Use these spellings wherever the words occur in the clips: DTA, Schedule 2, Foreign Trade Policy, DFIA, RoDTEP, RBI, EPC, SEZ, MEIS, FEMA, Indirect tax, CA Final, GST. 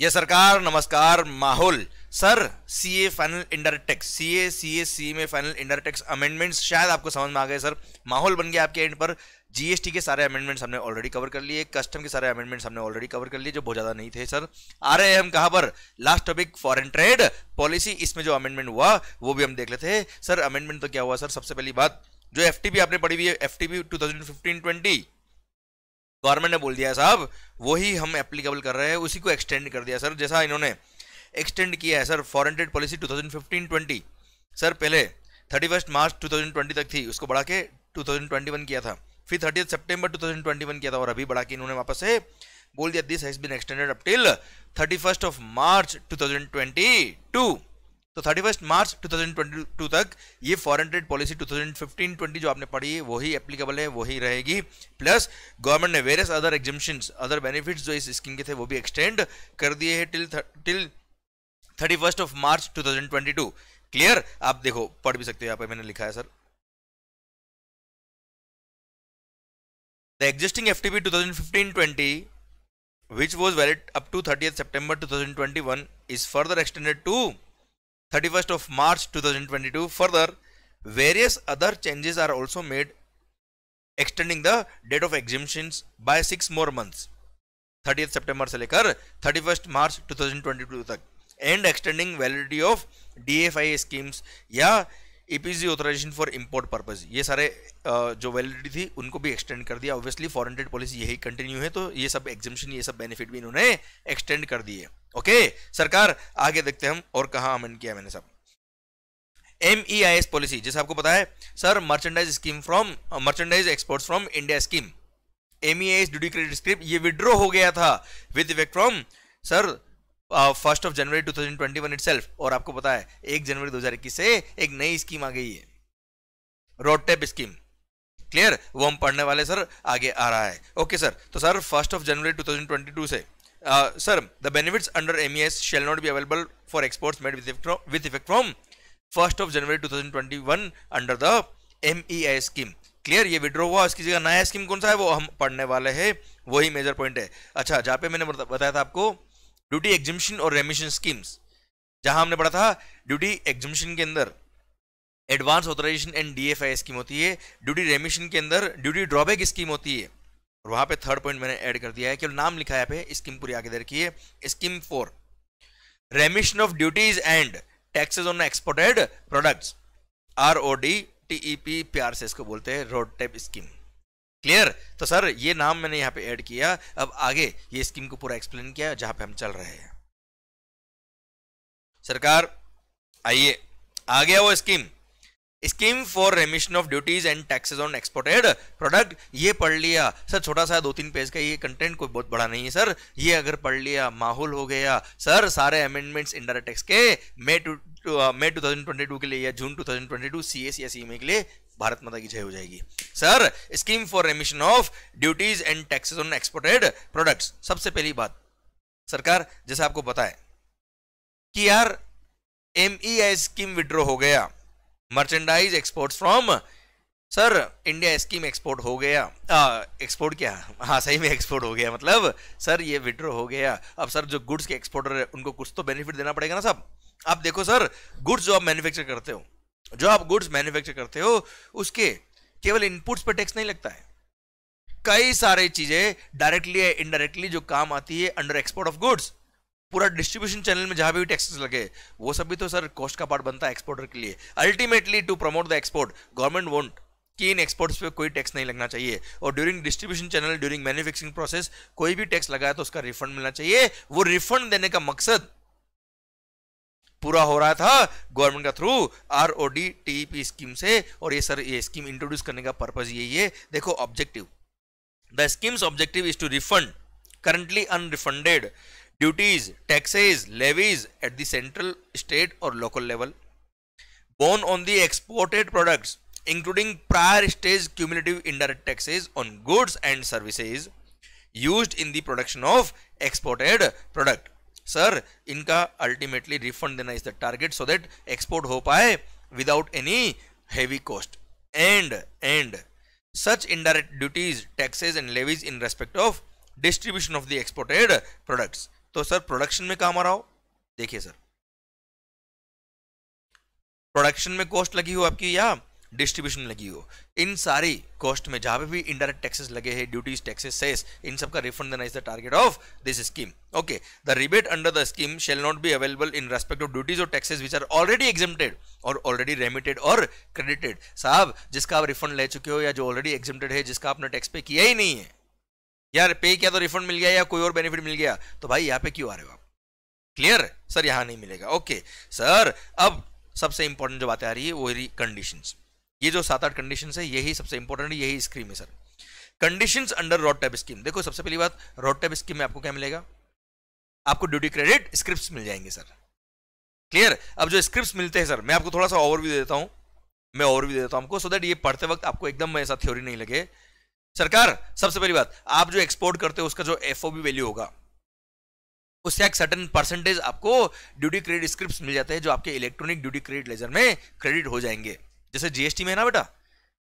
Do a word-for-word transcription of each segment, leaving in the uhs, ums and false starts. यह सरकार नमस्कार माहौल sir CA final indirect tax CA CA CA में फाइनल इंडायरेक्ट टैक्स अमेंडमेंट्स शायद आपको समझ में आ गए सर, माहौल बन गया आपके एंड पर। जीएसटी के सारे अमेंडमेंट्स हमने ऑलरेडी कवर कर लिए, कस्टम के सारे अमेंडमेंट्स हमने ऑलरेडी कवर कर लिए जो बहुत ज्यादा नहीं थे सर। आ रहे हैं हम कहाँ पर, last topic foreign trade policy, इसमें जो अमेंडमेंट हुआ वो भी हम देख लेते हैं सर। अमेंडमेंट तो क्या हुआ सर, सबसे पहली बात जो एफटीपी आपने पढ़ी हुई है, FTP two thousand fifteen twenty government ने बोल दिया साहब वही हम एप्लीकेबल कर रहे हैं, उसी को एक्सटेंड कर दिया सर। जैसा इन्होंने एक्सटेंड किया है sir foreign trade policy two thousand fifteen twenty sir, पहले thirty first March two thousand twenty तक थी, उसको बढ़ा के टू थाउजेंड ट्वेंटी वन किया था, फिर थर्टीएथ सितंबर टू थाउजेंड ट्वेंटी वन किया था और अभी बढ़ा के इन्होंने वापस से बोल दिया this has been extended up till thirty first of March two thousand twenty two. तो thirty first March two thousand twenty two तक ये foreign trade policy two thousand fifteen twenty जो आपने पढ़ी है वही एप्लीकेबल है, वही रहेगी। प्लस गवर्नमेंट ने various other exemptions other benefits जो इस स्कीम के थे वो भी एक्सटेंड कर दिए हैं till till thirty first of March two thousand twenty two. Clear, आप देखो पढ़ भी सकते हो, यहाँ पे मैंने लिखा है sir the existing FTP two thousand fifteen twenty which was valid up to thirtieth September two thousand twenty one is further extended to thirty first of March two thousand twenty two. Further, various other changes are also made, extending the date of exemptions by six more months, thirtieth सितंबर से लेकर thirty first March two thousand twenty two तक, and extending validity of D F I A schemes या E P C authorization for import purpose. ये सारे जो validity थी उनको भी एक्सटेंड कर दिया। ऑब्वियसली फॉरेन ट्रेड पॉलिसी यही कंटिन्यू है, तो ये सब एग्जम्पशन ये सब बेनिफिट भी इन्होंने एक्सटेंड कर दिए। ओके okay, सरकार आगे देखते हैं हम और कहाँ अमेंड किया मैंने सब। एमईआईएस पॉलिसी जैसे आपको पता है sir, merchandise scheme from merchandise exports from India scheme, MEIS duty credit script ये विड्रॉ हो गया था with effect from sir first of January two thousand twenty one itself. और आपको पता है एक जनवरी दो हजार इक्कीस से एक नई स्कीम आ गई है, रोडटेप स्कीम। क्लियर, वो हम पढ़ने वाले सर, आगे आ रहा है। ओके सर, तो sir first of January two thousand twenty two से Uh, sir, the benefits under M E I S shall not be available for exports made with effect from, with effect from first of January twenty twenty-one under the M E I S scheme. Clear, ये withdraw हुआ, इसकी जगह नया scheme कौन सा है वो हम पढ़ने वाले हैं, वही मेजर पॉइंट है। अच्छा, जहाँ पे मैंने बताया था आपको ड्यूटी एग्जिम्पशन और रेमिशन स्कीम्स, जहाँ हमने पढ़ा था ड्यूटी एग्जिम्पशन के अंदर advance authorisation and DFI scheme होती है, ड्यूटी रेमिशन के अंदर ड्यूटी ड्रॉबैक स्कीम होती है, और वहां पे थर्ड पॉइंट मैंने ऐड कर दिया है, केवल नाम लिखा है पे, स्कीम पूरी आगे दे रखी है। Scheme for, remission of duties and taxes on exported products, RoDTEP प्यार से इसको बोलते हैं, रोडटेप स्कीम। क्लियर, तो सर ये नाम मैंने यहाँ पे ऐड किया, अब आगे ये स्कीम को पूरा एक्सप्लेन किया जहां पे हम चल रहे हैं। सरकार आइए आ गया वो scheme, scheme for remission of duties and taxes on exported product, ये पढ़ लिया सर, छोटा सा दो तीन पेज का ये कंटेंट कोई बहुत बड़ा नहीं है सर, ये अगर पढ़ लिया माहौल हो गया सर। सारे अमेंडमेंट्स इंडायरेक्ट टैक्स के मई टू मई टू थाउजेंड ट्वेंटी टू के लिए या जून two thousand twenty two C S या सी एम ए के लिए भारत माता की जय हो जाएगी sir. Scheme for remission of duties and taxes on exported products, सबसे पहली बात सरकार जैसे आपको पता है कि यार M E I scheme withdraw हो गया, merchandise exports from sir India scheme export हो गया, एक्सपोर्ट क्या हाँ सही में एक्सपोर्ट हो गया, मतलब सर ये विड्रॉ हो गया। अब सर जो गुड्स के एक्सपोर्टर है उनको कुछ तो बेनिफिट देना पड़ेगा ना साहब। आप देखो सर, गुड्स जो आप मैन्युफैक्चर करते हो, जो आप गुड्स मैन्युफैक्चर करते हो उसके केवल इनपुट्स पर टैक्स नहीं लगता है, कई सारी चीज़ें डायरेक्टली या इनडायरेक्टली जो काम आती है अंडर एक्सपोर्ट ऑफ गुड्स, पूरा डिस्ट्रीब्यूशन चैनल में जहां भी टैक्सेस लगे वो सब भी तो सर कॉस्ट का पार्ट बनता है एक्सपोर्टर के लिए। Ultimately to promote the export government want कि इन एक्सपोर्ट्स पे कोई टैक्स नहीं लगना चाहिए, और during distribution channel during manufacturing process कोई भी टैक्स लगा है तो उसका रिफंड मिलना चाहिए। वो रिफंड देने का मकसद पूरा हो रहा था गवर्नमेंट का थ्रू आरओडीटीईपी स्कीम से, और ये सर ये स्कीम इंट्रोड्यूस करने का पर्पज यही है। देखो objective, the schemes objective is to refund currently unrefunded duties, taxes, levies at the central, state or local level borne on the exported products including prior stage cumulative indirect taxes on goods and services used in the production of exported product. Sir, इनका ultimately refund देना is the target so that export हो पाए without any heavy cost and and such indirect duties, taxes and levies in respect of distribution of the exported products. तो sir production में काम आ रहा हो, देखिए सर प्रोडक्शन में कॉस्ट लगी हो आपकी या डिस्ट्रीब्यूशन लगी हो, इन सारी कॉस्ट में जहां पे भी इनडायरेक्ट टैक्सेस लगे हैं, ड्यूटीज टैक्सेस सेस, इन सब का रिफंड देना is the target of this scheme. Okay, the rebate under the scheme shall not be available in respect of duties और taxes which are already exempted और already remitted और credited. साहब जिसका आप refund ले चुके हो या जो ऑलरेडी एग्जेम्प्टेड है, जिसका आपने टैक्स पे किया ही नहीं है, यार पे किया तो रिफंड मिल गया या कोई और बेनिफिट मिल गया, तो भाई यहाँ पे क्यों आ रहे हो आप? क्लियर सर, यहाँ नहीं मिलेगा. ओके सर, अब सबसे इंपॉर्टेंट जो बातें आ रही है वो है कंडीशंस. ये जो सात आठ कंडीशंस है यही सबसे इंपॉर्टेंट, यही स्कीम है sir. Conditions under RoDTEP scheme. देखो सबसे पहली बात, RoDTEP स्कीम में आपको क्या मिलेगा? आपको ड्यूटी क्रेडिट स्क्रिप्ट्स मिल जाएंगे सर. क्लियर. अब जो स्क्रिप्ट्स मिलते हैं सर, मैं आपको थोड़ा सा ओवरव्यू देता हूं, मैं ओवरव्यू देता हूं आपको, सो दैट ये पढ़ते वक्त आपको एकदम ऐसा थ्योरी नहीं लगे. सरकार सबसे पहली बात, आप जो एक्सपोर्ट करते हो उसका जो एफओबी वैल्यू होगा उससे एक सर्टेन परसेंटेज आपको ड्यूटी क्रेडिट स्क्रिप्ट्स मिल जाते हैं, जो आपके इलेक्ट्रॉनिक ड्यूटी क्रेडिट लेजर में क्रेडिट हो जाएंगे. जैसे जीएसटी में है ना बेटा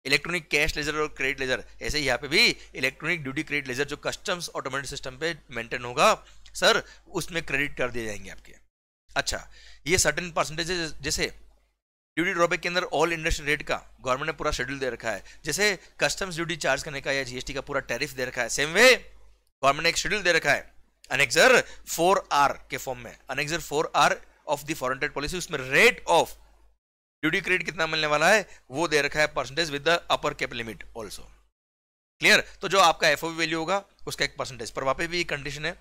इलेक्ट्रॉनिक कैश लेजर और क्रेडिट लेजर, ऐसे ही यहाँ पे भी इलेक्ट्रॉनिक ड्यूटी क्रेडिट लेजर जो कस्टम्स ऑटोमेटिक सिस्टम पे मेंटेन होगा सर, उसमें क्रेडिट कर दिए जाएंगे आपके. अच्छा, ये सर्टेन परसेंटेज, जैसे ड्यूटी ड्रॉबैक के अंदर ऑल इंडस्ट्री रेट का गवर्नमेंट ने पूरा शेड्यूल दे रखा है, जैसे कस्टम्स ड्यूटी चार्ज करने का या जीएसटी का पूरा टैरिफ दे रखा है, सेम वे गवर्नमेंट ने एक शेड्यूल दे रखा है अनेक्सर फोर आर के फॉर्म में. Annexure four R of the foreign trade policy, उसमें रेट ऑफ ड्यूटी क्रेडिट कितना मिलने वाला है वो दे रखा है percentage with the upper cap limit also. Clear. तो जो आपका एफओवी वैल्यू होगा उसका एक परसेंटेज पर, वहां पे भी कंडीशन है.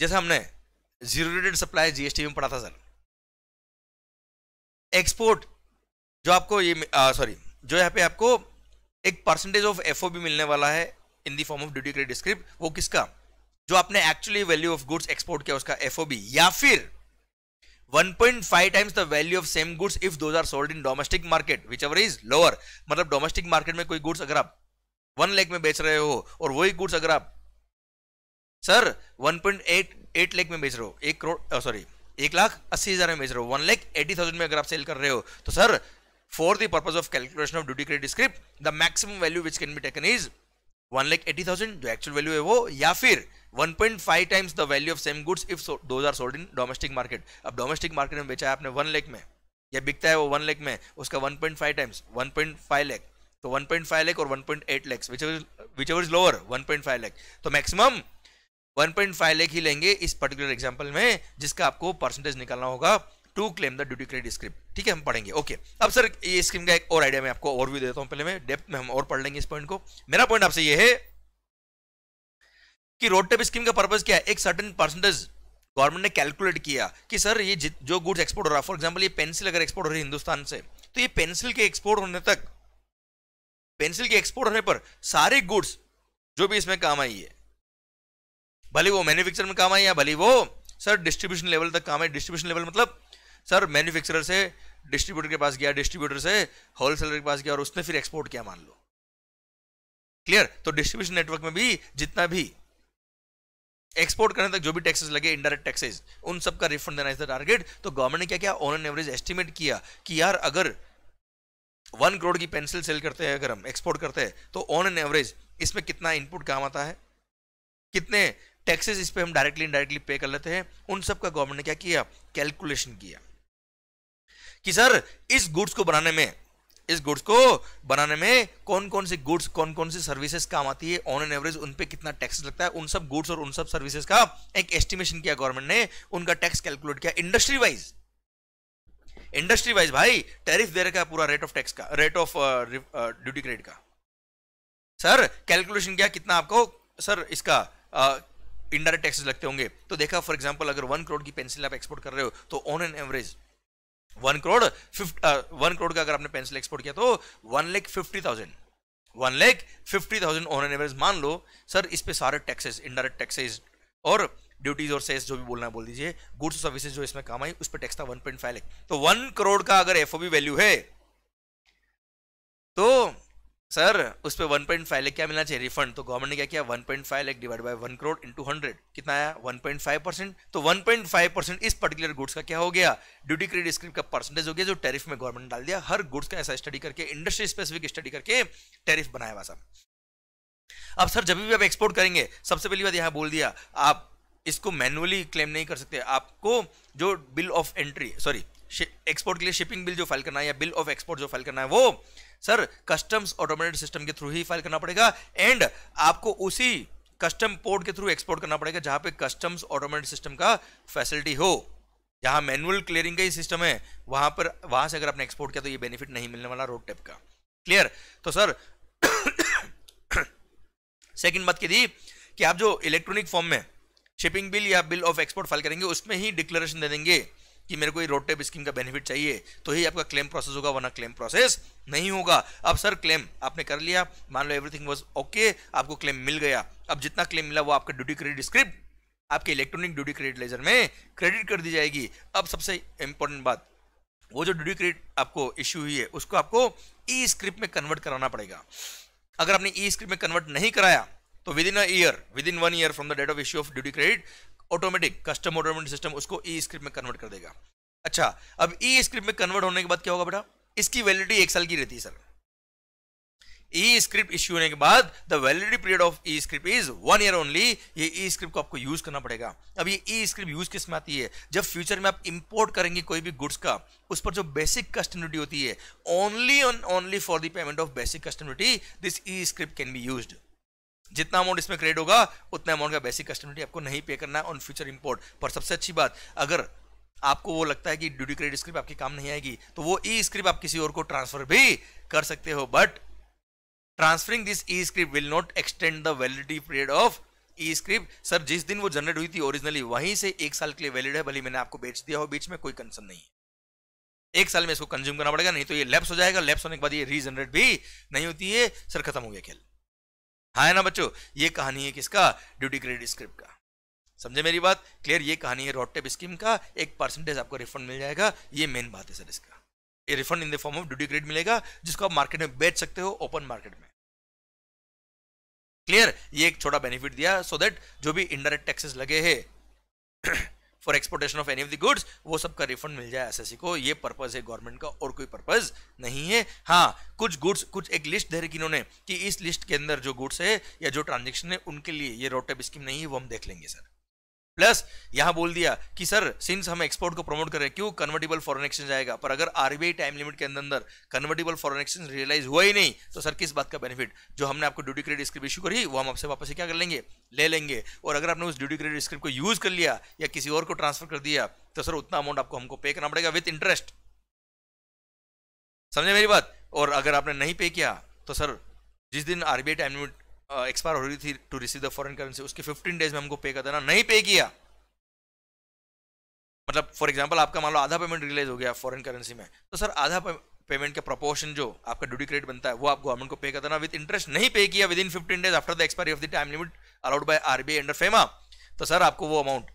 जैसे हमने जीरो रेटेड सप्लाई जीएसटी में पढ़ा था सर, एक्सपोर्ट जो आपको ये सॉरी जो यहाँ पे आपको एक परसेंटेज ऑफ एफओवी मिलने वाला है in the form of duty credit script, वो किसका? जो आपने actually value of goods export किया उसका एफओबी, या फिर one point five times the value of same goods if those are sold in domestic market whichever is lower. मतलब domestic market में कोई गुड्स अगर आप वन लाख में बेच रहे हो और वही गुड्स अगर आप sir one point eight eight lakh में बेच रहे हो, एक करोड़ सॉरी एक लाख अस्सी हजार में बेच रहे हो, वन लाख एटी थाउजेंड में अगर आप सेल कर रहे हो, तो sir for the purpose of calculation of duty credit script the maximum value which can be taken is one lakh eighty thousand जो एक्चुअल वैल्यू है वो, या फिर one point five times the value of same goods if those are sold in domestic market. अब domestic market में बेचा है आपने वन लाख में या बिकता है वो वन लाख में, उसका one point five times one point five lakh, तो वन पॉइंट फाइव लाख और one point eight lakh whichever is lower one point five lakh, तो maximum one point five lakh ही लेंगे इस पर्टिकुलर एग्जांपल में, जिसका आपको परसेंटेज निकालना होगा to claim the duty credit script. ठीक है, हम पढ़ेंगे. Okay okay. अब सर ये स्कीम का एक और आइडिया मैं आपको और भी देता हूँ, पहले मैं डेप्थ में हम और पढ़ लेंगे इस पॉइंट को. मेरा पॉइंट आपसे ये है कि RoDTEP स्कीम का पर्पस क्या है? एक सर्टेन परसेंटेज गवर्नमेंट ने कैलकुलेट किया कि सर ये जो गुड्स एक्सपोर्ट हो रहा है, फॉर एग्जांपल ये पेंसिल अगर एक्सपोर्ट हो रही है हिंदुस्तान से, तो ये पेंसिल के एक्सपोर्ट होने तक, पेंसिल के एक्सपोर्ट होने पर सारे गुड्स जो भी इसमें काम आई है, भले वो मैन्युफैक्चर में काम आई या भले वो सर डिस्ट्रीब्यूशन लेवल तक काम आई. डिस्ट्रीब्यूशन लेवल मतलब सर मैन्युफैक्चरर से डिस्ट्रीब्यूटर के पास गया, डिस्ट्रीब्यूटर से होलसेलर के पास गया और उसने फिर एक्सपोर्ट किया मान लो. क्लियर. तो डिस्ट्रीब्यूशन नेटवर्क में भी जितना भी एक्सपोर्ट करने तक जो भी टैक्सेस लगे इनडायरेक्ट टैक्सेस, उन सब का रिफंड देना इज द टारगेट. तो गवर्नमेंट ने क्या किया, ऑन एन एवरेज एस्टिमेट किया कि यार अगर वन करोड़ की पेंसिल सेल करते हैं, अगर हम एक्सपोर्ट करते हैं, तो ऑन एन एवरेज इसमें कितना इनपुट काम आता है, कितने टैक्सेस इस पर हम डायरेक्टली इनडायरेक्टली पे कर लेते हैं, उन सब का गवर्नमेंट ने क्या किया, कैलकुलेशन किया कि सर इस गुड्स को बनाने में इस गुड्स को बनाने में कौन कौन सी गुड्स कौन कौन सी सर्विसेज काम आती है, ऑन एन एवरेज उन पे कितना टैक्स लगता है, उन सब गुड्स और उन सब सर्विसेज का एक एस्टिमेशन किया गवर्नमेंट ने, उनका टैक्स कैलकुलेट किया इंडस्ट्री वाइज. इंडस्ट्री वाइज भाई टैरिफ दे रखा पूरा रेट ऑफ टैक्स का, रेट ऑफ ड्यूटी क्रेडिट का. सर कैलकुलेशन किया कितना आपको सर इसका इनडायरेक्ट टैक्सेस लगते होंगे, तो देखा फॉर एग्जाम्पल अगर वन करोड़ की पेंसिल आप एक्सपोर्ट कर रहे हो, तो on an average one crore fifty one crore का अगर आपने पेंसिल एक्सपोर्ट किया तो one lakh fifty thousand one lakh fifty thousand on an average मान लो सर, इस पे सारे टैक्सेस इनडायरेक्ट टैक्सेस और ड्यूटीज और सेस जो भी बोलना है बोल दीजिए, गुड्स और सर्विसेज जो इसमें काम आई उस पर टैक्स था वन पॉइंट फाइव लाख. तो वन करोड़ का अगर एफओबी वैल्यू है तो सर उस पर वन पॉइंट फाइव लाख क्या मिलना चाहिए रिफंड, तो गवर्नमेंट ने क्या किया one point five lakh divide by one crore into hundred कितना आया वन पॉइंट फाइव परसेंट. तो वन पॉइंट फाइव परसेंट इस पर्टिकुलर गुड्स का क्या हो गया, ड्यूटी क्रेडिट स्क्रिप्ट का परसेंटेज हो गया जो टैरिफ में गवर्नमेंट डाल दिया. हर गुड्स का ऐसा स्टडी करके इंडस्ट्री स्पेसिफिक स्टडी करके टैरिफ बनाया हुआ सब. अब सर जब भी आप एक्सपोर्ट करेंगे सबसे पहली बात यहाँ बोल दिया आप इसको मैनुअली क्लेम नहीं कर सकते। आपको जो bill of entry sorry export के लिए शिपिंग बिल जो फाइल करना है या बिल ऑफ एक्सपोर्ट जो फाइल करना है वो सर कस्टम्स ऑटोमेटेड सिस्टम के थ्रू ही फाइल करना पड़ेगा, एंड आपको उसी कस्टम पोर्ट के थ्रू एक्सपोर्ट करना पड़ेगा जहां पे कस्टम्स ऑटोमेटेड सिस्टम का फैसिलिटी हो। जहां मैनुअल क्लियरिंग का ही सिस्टम है वहां पर वहां से अगर आपने एक्सपोर्ट किया तो ये बेनिफिट नहीं मिलने वाला रोड टेप का। क्लियर? तो सर सेकंड बात कह दी कि आप जो इलेक्ट्रॉनिक फॉर्म में शिपिंग बिल या बिल ऑफ एक्सपोर्ट फाइल करेंगे उसमें ही डिक्लेरेशन दे देंगे कि मेरे को ये रोड टेप स्कीम का बेनिफिट चाहिए, तो ही आपका क्लेम प्रोसेस होगा, वरना क्लेम प्रोसेस नहीं होगा। अब सर क्लेम आपने कर लिया, मान लो एवरीथिंग वाज ओके, आपको क्लेम मिल गया। अब जितना क्लेम मिला वो आपका ड्यूटी क्रेडिट स्क्रिप्ट आपके इलेक्ट्रॉनिक ड्यूटी क्रेडिट लेजर में क्रेडिट कर दी जाएगी। अब सबसे इंपॉर्टेंट बात, वो जो ड्यूटी क्रेडिट आपको इश्यू हुई है उसको आपको ई स्क्रिप्ट में कन्वर्ट कराना पड़ेगा। अगर आपने ई स्क्रिप्ट में कन्वर्ट नहीं कराया तो within a year within one year from the date of issue of duty credit automatic custom automatic system उसको ई स्क्रिप्ट में कन्वर्ट कर देगा। अच्छा, अब ई स्क्रिप्ट में कन्वर्ट होने के बाद क्या होगा बेटा? इसकी वैलिडिटी एक साल की रहती है सर। ई स्क्रिप्ट इश्यू होने के बाद the validity period of e script is one year only. ये ई स्क्रिप्ट को आपको यूज करना पड़ेगा। अब ये ई स्क्रिप्ट यूज किस में आती है? जब फ्यूचर में आप इंपोर्ट करेंगे कोई भी गुड्स का, उस पर जो बेसिक कस्टम ड्यूटी होती है only on only for the payment of basic custom duty this e script can be used. जितना अमाउंट इसमें क्रेडिट होगा उतना अमाउंट का बेसिक कस्टम ड्यूटी आपको नहीं पे करना है ऑन फ्यूचर इंपोर्ट। पर सबसे अच्छी बात, अगर आपको वो लगता है कि ड्यूटी क्रेडिट स्क्रिप्ट आपके काम नहीं आएगी तो वो ई स्क्रिप्ट आप किसी और को ट्रांसफर भी कर सकते हो, but transferring this e script will not extend the validity period of e script. Sir जिस दिन वो जनरेट हुई थी ओरिजिनली वहीं से एक साल के लिए वैलिड है, भले मैंने आपको बेच दिया हो बीच में, कोई कंसर्न नहीं है। एक साल में इसको कंज्यूम करना पड़ेगा, नहीं तो ये लैप्स हो जाएगा। लैप्स होने के बाद ये रीजनरेट भी नहीं होती है। सर खत्म हो गया खेल। हाँ है ना बच्चों, ये कहानी है किसका? ड्यूटी क्रेडिट स्क्रिप्ट का। समझे मेरी बात? क्लियर? ये कहानी है रोडटेप स्कीम का। एक परसेंटेज आपको रिफंड मिल जाएगा, ये मेन बात है सर इसका। ये refund in the form of duty credit मिलेगा जिसको आप मार्केट में बेच सकते हो, ओपन मार्केट में। क्लियर? ये एक छोटा बेनिफिट दिया सो so दैट जो भी इनडायरेक्ट टैक्सेस लगे है for exportation of any of the goods वो सबका रिफंड मिल जाए एसएससी को। ये पर्पस है गवर्नमेंट का और कोई पर्पस नहीं है। हाँ, कुछ गुड्स कुछ एक लिस्ट दे रखी इन्होंने कि इस लिस्ट के अंदर जो गुड्स है या जो ट्रांजेक्शन है उनके लिए ये रोडटेप स्कीम नहीं है, वो हम देख लेंगे सर। प्लस यहाँ बोल दिया कि सर सिंस हम एक्सपोर्ट को प्रमोट कर रहे हैं क्यों कन्वर्टेबल फॉरेन एक्सचेंज आएगा, पर अगर आरबीआई टाइम लिमिट के अंदर कन्वर्टेबल फॉरेन एक्सचेंज रियलाइज हुआ ही नहीं तो सर किस बात का बेनिफिट? जो हमने आपको ड्यूटी क्रेडिट स्क्रिप्ट इश्यू करी वो हम आपसे वापस से क्या कर लेंगे, ले लेंगे। और अगर आपने उस ड्यूटी क्रेडिट स्क्रिप्ट को यूज कर लिया या किसी और को ट्रांसफर कर दिया तो सर उतना अमाउंट आपको हमको पे करना पड़ेगा विथ इंटरेस्ट। समझे मेरी बात? और अगर आपने नहीं पे किया तो सर जिस दिन आरबीआई टाइम लिमिट एक्सपायर हो रही थी to receive the foreign currency उसके पंद्रह डेज में हमको पे कर देना। नहीं पे किया मतलब फॉर एग्जांपल आपका मान लो आधा पेमेंट रिलीज हो गया फॉरेन करेंसी में तो सर आधा पेमेंट का प्रोपोर्शन जो आपका ड्यूटी क्रेडिट बनता है वो आप गवर्नमेंट को पे कर देना विद इंटरेस्ट। नहीं पे किया विद इन पंद्रह days after the expiry of the time limit allowed by RBI under FEMA तो सर आपको वो अमाउंट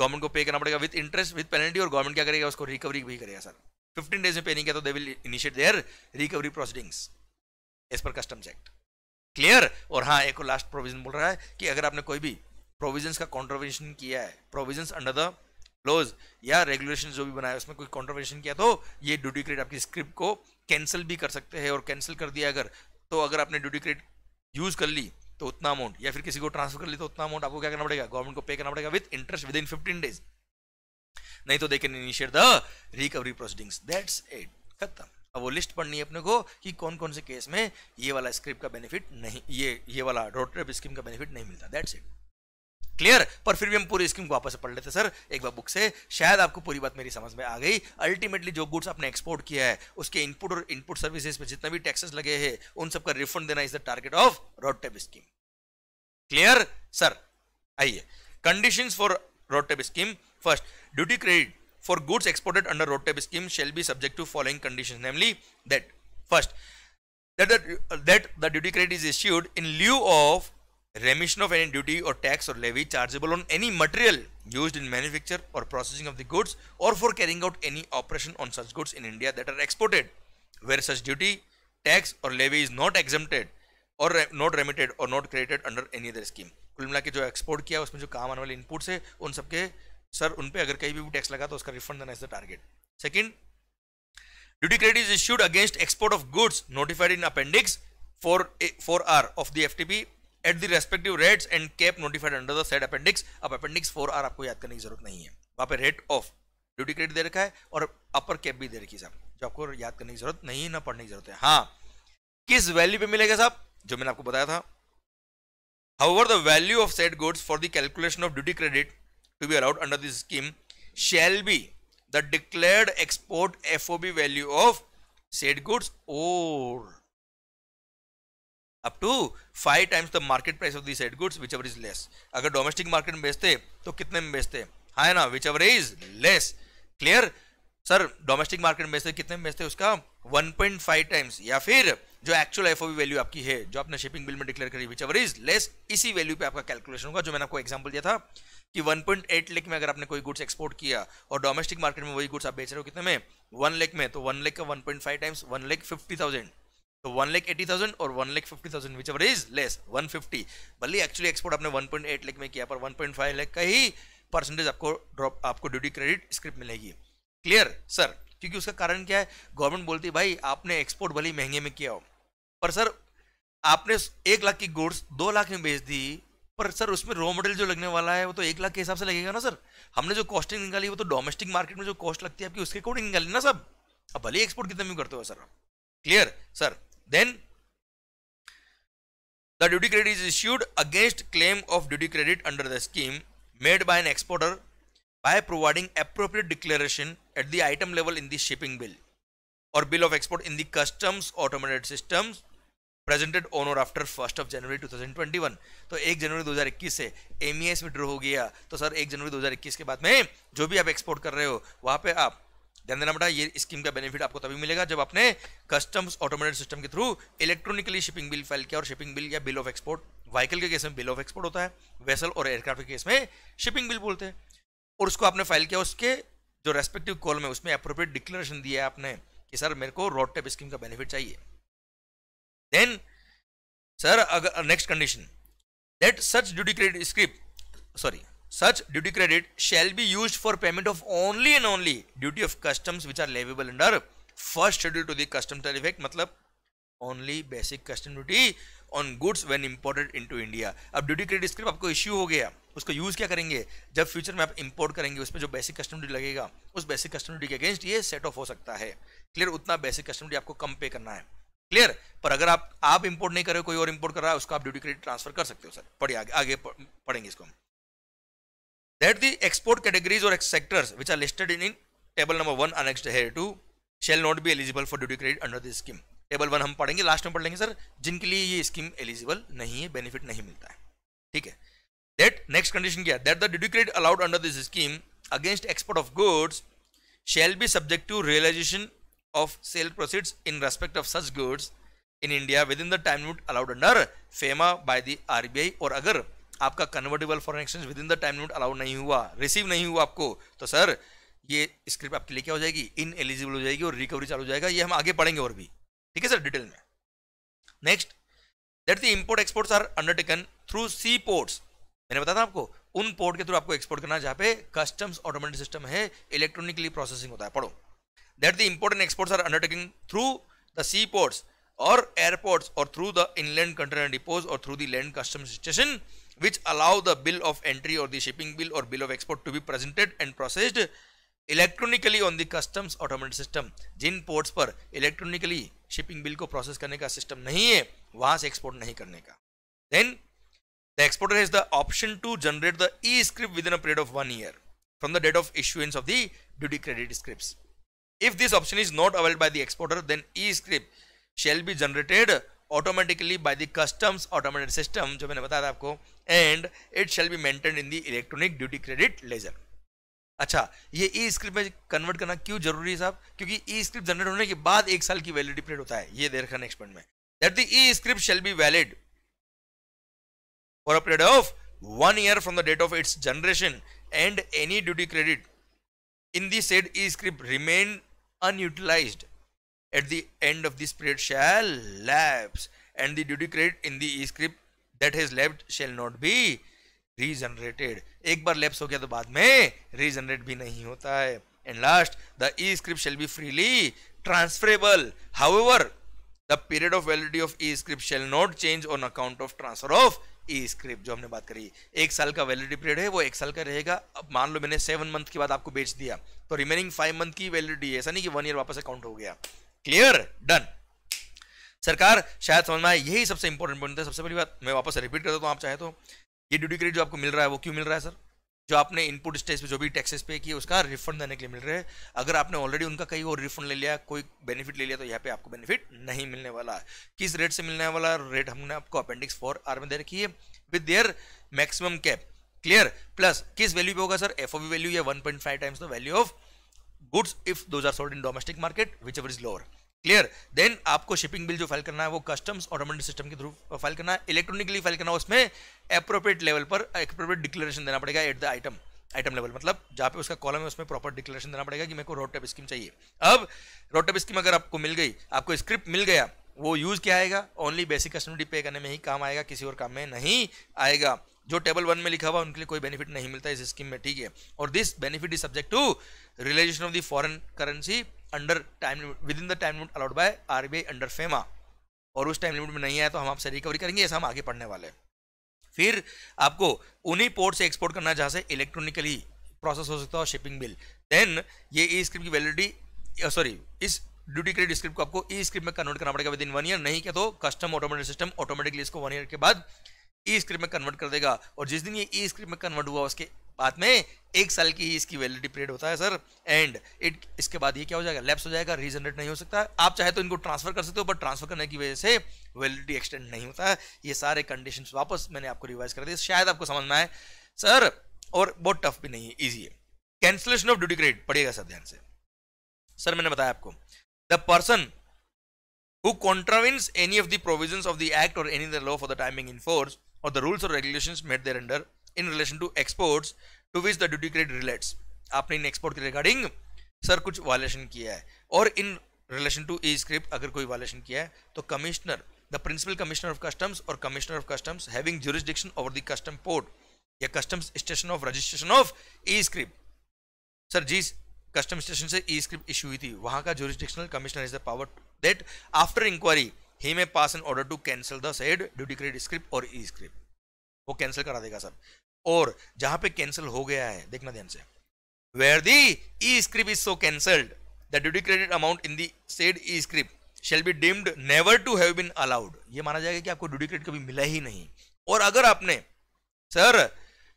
गवर्नमेंट को पे करना पड़ेगा विद इंटरेस्ट विद पेनल्टी। और गवर्नमेंट क्या करेगा? उसको रिकवरी भी करेगा सर। पंद्रह डेज में पे नहीं किया तो they will initiate their recovery proceedings as per customs act. Clear? और हाँ, एक और लास्ट प्रोविजन बोल रहा है कि अगर आपने कोई भी प्रोविजंस का कॉन्ट्रोवर्शन किया है, प्रोविजंस अंडर द लॉज या रेगुलेशन जो भी बनाया उसमें कोई कॉन्ट्रोवर्शन किया तो ये ड्यूटी क्रेडिट आपकी स्क्रिप्ट को कैंसिल भी कर सकते हैं। और कैंसिल कर दिया अगर तो अगर आपने ड्यूटी क्रेडिट यूज कर ली तो उतना अमाउंट या फिर किसी को ट्रांसफर कर ली तो उतना अमाउंट आपको क्या करना पड़ेगा? गवर्नमेंट को पे करना पड़ेगा विद इंटरेस्ट विद इन पंद्रह डेज, नहीं तो they can initiate the recovery proceedings. That's it, खत्म। अब वो लिस्ट पढ़नी है अपने को कि कौन कौन से केस में ये वाला स्क्रिप्ट का बेनिफिट नहीं, ये ये वाला रोडटेप स्कीम का बेनिफिट नहीं मिलता। That's it. क्लियर? पर फिर भी हम पूरी स्कीम को वापस से पढ़ लेते सर एक बार बुक से, शायद आपको पूरी बात मेरी समझ में आ गई। अल्टीमेटली जो गुड्स आपने एक्सपोर्ट किया है उसके इनपुट और इनपुट सर्विसेज पे जितना भी टैक्सेस लगे हैं उन सबका रिफंड देना is the target of RoDTEP scheme. Clear sir? आइए, conditions for RoDTEP scheme. First, duty credit for goods exported under RoDTEP scheme shall be subject to following conditions, namely that first that the, that the duty credit is issued in lieu of remission of any duty or tax or levy chargeable on any material used in manufacture or processing of the goods or for carrying out any operation on such goods in India that are exported, where such duty, tax or levy is not exempted or not remitted or not credited under any other scheme. कुल मिला के जो export किया उसमें जो काम आने वाले इनपुट्स है उन सबके सर उन पे अगर कहीं भी टैक्स लगा तो उसका रिफंड देना is the target. Second, duty credit is issued against export of goods notified in appendix four R of the FTP at the respective rates and cap notified under the said appendix. अब appendix four R आपको याद करने की जरूरत नहीं है, वहाँ पे रेट ऑफ ड्यूटी क्रेडिट दे रखा है और अपर कैप भी दे रखी है साहब, जो आपको याद करने की जरूरत नहीं है, ना पढ़ने की जरूरत है। हाँ, किस वैल्यू पे मिलेगा साहब, जो मैंने आपको बताया था। However the value of said goods for the calculation of duty credit to be allowed under this scheme shall be the declared export FOB value of said goods और up to five times the market price of the said goods whichever is less. अगर domestic market में बेचते तो कितने में बेचते, हाँ है ना, whichever is less. Clear sir, domestic market में बेचते कितने में बेचते, उसका वन पॉइंट फाइव टाइम्स या फिर जो एक्चुअल एफओबी वैल्यू आपकी है जो आपने शिपिंग बिल में डिक्लेयर करी, विच एवर इज लेस, इसी वैल्यू पे आपका कैलकुलेशन होगा। जो मैंने आपको एग्जांपल दिया था कि वन पॉइंट एट लाख में अगर आपने कोई गुड्स एक्सपोर्ट किया और डोमेस्टिक मार्केट में वही गुड्स आप बेच रहे हो कितने में, वन लाख में, तो वन लाख का one point five times one lakh fifty thousand तो वन लाख एटी थाउजेंड और one lakh fifty thousand whichever is less one fifty. भले एक्चुअली एक्सपोर्ट आपने वन पॉइंट एट लाख में किया पर वन पॉइंट फाइव लाख का ही परसेंटेज आपको ड्रॉप, आपको ड्यूटी क्रेडिट स्क्रिप्ट मिलेगी। क्लियर सर, क्योंकि उसका कारण क्या है, गवर्नमेंट बोलती है भाई आपने एक्सपोर्ट भले महंगे में किया हो पर सर आपने एक लाख की गुड्स दो लाख में बेच दी, पर सर उसमें रॉ मटेरियल जो लगने वाला है वो तो एक लाख के हिसाब से लगेगा ना सर, हमने जो कॉस्टिंग निकाली वो तो डोमेस्टिक मार्केट में जो कॉस्ट लगती है आपकी उसके अकॉर्डिंग निकाली ना सब, अब भले एक्सपोर्ट कितने में करते हो sir. Clear sir, then the duty credit is issued against claim of duty credit under the scheme made by an exporter by providing appropriate declaration at the item level in the shipping bill or bill of export in the customs automated systems presented on or after first of January twenty twenty-one। तो एक जनवरी दो हज़ार इक्कीस से M E I S withdraw हो गया तो sir एक जनवरी दो हज़ार इक्कीस के बाद में जो भी आप एक्सपोर्ट कर रहे हो वहाँ पे आप ध्यान देना बेटा, ये स्कीम का बेनिफिट आपको तभी मिलेगा जब आपने कस्टम्स ऑटोमेटेड सिस्टम के through electronically shipping bill file किया। और शिपिंग बिल या बिल ऑफ एक्सपोर्ट, व्हीकल के केस में बिल ऑफ एक्सपोर्ट होता है, वेसल और एयरक्राफ्ट के केस में शिपिंग बिल बोलते हैं, और उसको आपने फाइल किया, उसके जो रेस्पेक्टिव कॉलम है उसमें अप्रोप्रिएट डिक्लेरेशन दिया है आपने कि सर मेरे को रोडटेप स्कीम का बेनिफिट चाहिए। देन सर अगर next condition that such duty credit script sorry such duty credit shall be used for payment of only and only duty of customs which are leviable under first schedule to the custom tariff act, मतलब only basic custom duty on goods when imported into India. अब duty credit script आपको issue हो गया, उसको use क्या करेंगे, जब future में आप इंपोर्ट करेंगे उसमें जो बेसिक कस्टम ड्यूटी लगेगा उस बेसिक कस्टम ड्यूटी के अगेंस्ट ये सेट ऑफ हो सकता है। क्लियर, उतना बेसिक कस्टम ड्यूटी आपको कम पे करना है। क्लियर, पर अगर आप आप इंपोर्ट नहीं कर रहे हो कोई और इंपोर्ट कर रहा है उसको आप ड्यूटी क्रेडिट ट्रांसफर कर सकते हो सर। पढ़िए आगे, आगे पढ़ेंगे इसको हम। दैट द एक्सपोर्ट कैटेगरीज और sectors which are listed in table number one annexed hereto shall not be eligible for duty credit under this scheme. Table one हम पढ़ेंगे, लास्ट में पढ़ लेंगे सर, जिनके लिए ये स्कीम एलिजिबल नहीं है, बेनिफिट नहीं मिलता है। ठीक है, दैट नेक्स्ट कंडीशन क्या है, that the duty credit allowed under this scheme against export of goods shall be subject to realisation of sale proceeds in respect of such goods in India within the time limit allowed under FEMA by the RBI. और अगर आपका convertible foreign exchange within the time limit allowed नहीं हुआ, receive नहीं हुआ आपको, तो sir ये स्क्रिप्ट आपके लिए क्या हो जाएगी, इन एलिजिबल हो जाएगी और रिकवरी चालू हो जाएगा। ये हम आगे पढ़ेंगे और भी, ठीक है सर, डिटेल में। Next that the import exports are undertaken through sea ports, मैंने बताया था आपको उन पोर्ट के थ्रू आपको एक्सपोर्ट करना जहां पे कस्टम्स ऑटोमेटेड सिस्टम है, इलेक्ट्रॉनिकली प्रोसेसिंग होता है। पढ़ो that the import and exports are undertaken through the sea ports और एयरपोर्ट्स और through the inland container depots और through the land customs station which allow the bill of entry और the shipping bill और bill of export to be presented and processed electronically on the customs automated system. जिन ports पर electronically shipping bill को process करने का system नहीं है वहां से एक्सपोर्ट नहीं करने का। Then the exporter has the option to generate the e script within a period of one year from the date of issuance of the duty credit scripts. If this option is not availed by the exporter then e script shall be generated automatically by the customs automated system, जो मैंने बताया था आपको, and it shall be maintained in the electronic duty credit ledger. अच्छा, ये e script में convert करना क्यों जरूरी है साहब, क्योंकि ई स्क्रिप्ट जनरेट होने के बाद एक साल की वैलिडिटी पीरियड होता है, ये दे रखा नेक्स्ट पॉइंट में। That the e script shall be valid for a period of one year from the date of its generation and any duty credit in the said e script remain unutilised at the end of this period shall lapse and the duty credit in the e script that has lapsed shall not be regenerated. एक बार lapse हो गया तो बाद में regenerate भी नहीं होता है। And last the e script shall be freely transferable however the period of validity of e script shall not change on account of transfer of e script जो हमने बात करी, एक साल का वैलिडिटी पीरियड है, वो एक साल का रहेगा। अब मान लो मैंने सेवन मंथ के बाद आपको बेच दिया तो रिमेनिंग फाइव मंथ की वैलिडिटी है, ऐसा नहीं कि वन ईयर वापस अकाउंट हो गया। Clear, done. सरकार शायद समझ में आए, यही सबसे इंपॉर्टेंट पॉइंट था। सबसे पहली बात मैं वापस रिपीट कर देता हूँ, आप चाहे तो ये ड्यूटी क्रेडिट जो आपको मिल रहा है वो क्यों मिल रहा है सर? जो आपने इनपुट स्टेज पे जो भी टैक्सेस पे किए उसका रिफंड देने के लिए मिल रहे हैं। अगर आपने ऑलरेडी उनका कहीं और रिफंड ले लिया, कोई बेनिफिट ले लिया, तो यहाँ पे आपको बेनिफिट नहीं मिलने वाला है। किस रेट से मिलने वाला रेट हमने आपको अपेंडिक्स फोर आर में दे रखी है with their maximum cap. Clear, plus किस वैल्यू पे होगा सर? एफओबी वैल्यू या one point five times the value of goods if those are sold in domestic market whichever is lower. Clear, then आपको shipping bill जो file करना है वो customs automated system के through file करना है, electronically file करना है, उसमें एप्रोप्रिएट लेवल पर एप्रोप्रिएट डिक्लेरेशन देना पड़ेगा at the item item level, मतलब जहाँ पे उसका कॉलम है उसमें प्रॉपर डिक्लेरेशन देना पड़ेगा कि मेरे को रोडटेप स्कीम चाहिए। अब रोडटेप स्कीम अगर आपको मिल गई, आपको स्क्रिप्ट मिल गया, वो यूज क्या आएगा? ओनली बेसिक कस्टमर पे करने में ही काम आएगा, किसी और काम में नहीं आएगा। जो टेबल वन में लिखा हुआ उनके लिए कोई बेनिफिट नहीं मिलता इस स्कीम में, ठीक है। और this benefit is subject to realisation of the foreign currency under time limit within the time limit allowed by RBI under FEMA, और उस टाइम लिमिट में नहीं आया तो हम आपसे रिकवरी करेंगे, ऐसा हम आगे पढ़ने वाले हैं। फिर आपको उन्हीं पोर्ट से एक्सपोर्ट करना है जहाँ से इलेक्ट्रॉनिकली प्रोसेस हो सकता हो शिपिंग बिल। देन ये ई स्क्रिप्ट की वैलिडिटी, सॉरी इस ड्यूटी क्रेडिट स्क्रिप्ट को आपको ई स्क्रिप्ट में कन्वर्ट करना पड़ेगा विद इन वन ईयर, नहीं क्या तो कस्टम ऑटोमेटेड सिस्टम ऑटोमेटिकली इसको वन ईयर के बाद ई स्क्रिप्ट में कन्वर्ट कर देगा। और जिस दिन ये ई स्क्रिप्ट में कन्वर्ट हुआ उसके बाद में एक साल की ही इसकी वैलिडिटी पीरियड होता है सर, एंड इट इसके बाद ये क्या हो जाएगा? लैप्स हो जाएगा, रीजनरेट नहीं हो सकता। आप चाहे तो इनको ट्रांसफर कर सकते हो, बट ट्रांसफर करने की वजह से वैलिडिटी एक्सटेंड नहीं होता है। ये सारे कंडीशंस वापस मैंने आपको रिवाइज कर दिए, शायद आपको समझ में आए सर, और बहुत टफ भी नहीं है, ईजी है। कैंसलेशन ऑफ ड्यूटी क्रेडिट पढ़िएगा सर ध्यान से। सर मैंने बताया आपको, the person who contravenes any of the provisions of the act और any other law for the time being in force और द रूल्स और regulations made thereunder in relation to exports to which the duty credit relates, आपने इन export के regarding sir कुछ violation किया है, और in relation to e script अगर कोई वायलेशन किया है तो commissioner the principal commissioner of customs और commissioner of customs having jurisdiction over the custom port या customs station of registration of e script, sir जिस कस्टम स्टेशन से e script issue हुई थी वहां का jurisdictional commissioner is the power that after inquiry he may pass an order to cancel the said duty credit script और e script, वो cancel करा देगा सर। और जहां पे कैंसिल हो गया है देखना ध्यान से, where the e script is so cancelled the duty credit amount in the said e script shall be deemed never to have been allowed, ये माना जाएगा कि आपको ड्यूटी क्रेडिट कभी मिला ही नहीं। और अगर आपने सर